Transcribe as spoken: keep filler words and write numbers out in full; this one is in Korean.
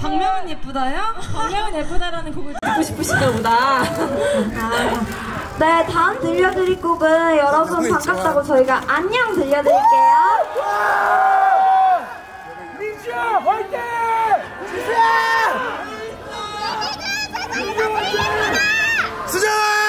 박명은 예쁘다요? 박명은 예쁘다라는 곡을 듣고 싶으신가 보다. 네, 다음 들려드릴 곡은 여러분 반갑다고 저희가 안녕 들려드릴게요. 민지야 화이팅! 민지야! 수정아!